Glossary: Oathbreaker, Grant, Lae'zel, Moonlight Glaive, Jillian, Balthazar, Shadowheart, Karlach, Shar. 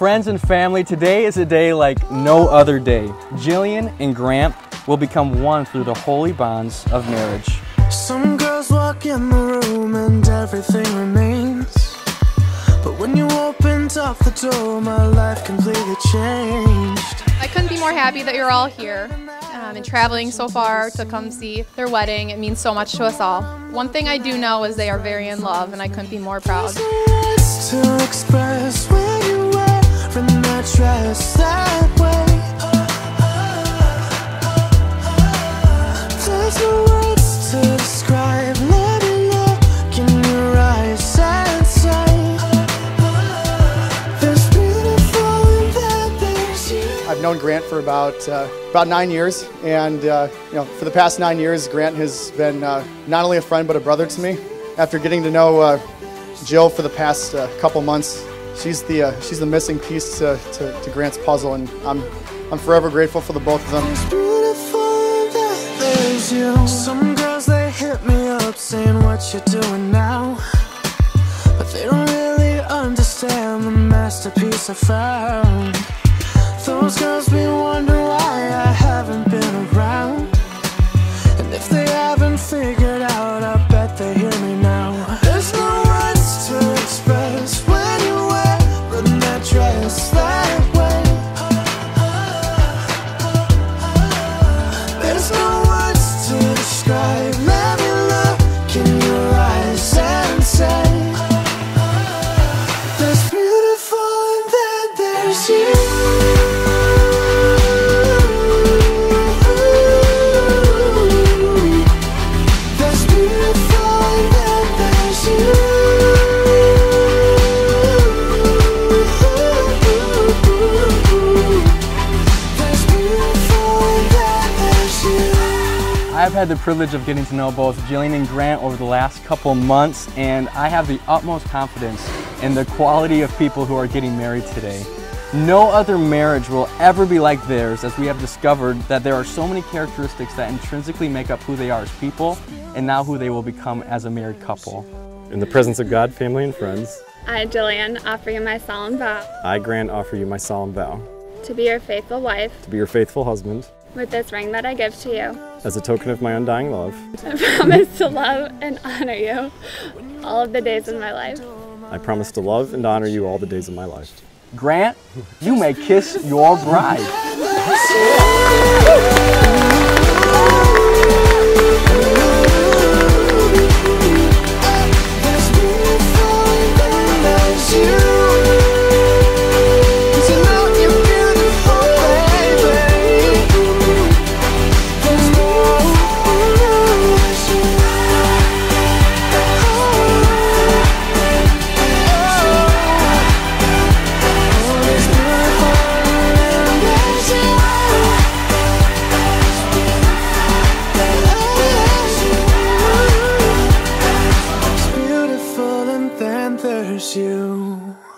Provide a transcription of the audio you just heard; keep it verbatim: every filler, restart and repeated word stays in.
Friends and family, today is a day like no other day. Jillian and Grant will become one through the holy bonds of marriage. Some girls walk in the room and everything remains. But when you opened up the door, my life completely changed. I couldn't be more happy that you're all here um, and traveling so far to come see their wedding. It means so much to us all. One thing I do know is they are very in love, and I couldn't be more proud. To express where you were from that dress that way. There's no words to describe. Let me look in your eyes and say, there's beautiful in that there's you. I've known Grant for about uh, about nine years, and uh, you know, for the past nine years, Grant has been uh, not only a friend but a brother to me. After getting to know Uh, Jill for the past uh, couple months, she's the uh, she's the missing piece to, to, to Grant's puzzle, and I'm I'm forever grateful for the both of them. It's beautiful that there's you. Some girls, they hit me up saying what you're doing now, but they don't really understand the masterpiece I found. Those girls be wondering why I haven't been around, and if they haven't figured out, I bet they hear me now. There's no I've had the privilege of getting to know both Jillian and Grant over the last couple months, and I have the utmost confidence in the quality of people who are getting married today. No other marriage will ever be like theirs, as we have discovered that there are so many characteristics that intrinsically make up who they are as people, and now who they will become as a married couple. In the presence of God, family, and friends, I, Jillian, offer you my solemn vow. I, Grant, offer you my solemn vow. To be your faithful wife. To be your faithful husband. With this ring that I give to you. As a token of my undying love. I promise to love and honor you all of the days of my life. I promise to love and honor you all the days of my life. Grant, you may kiss your bride. There's you.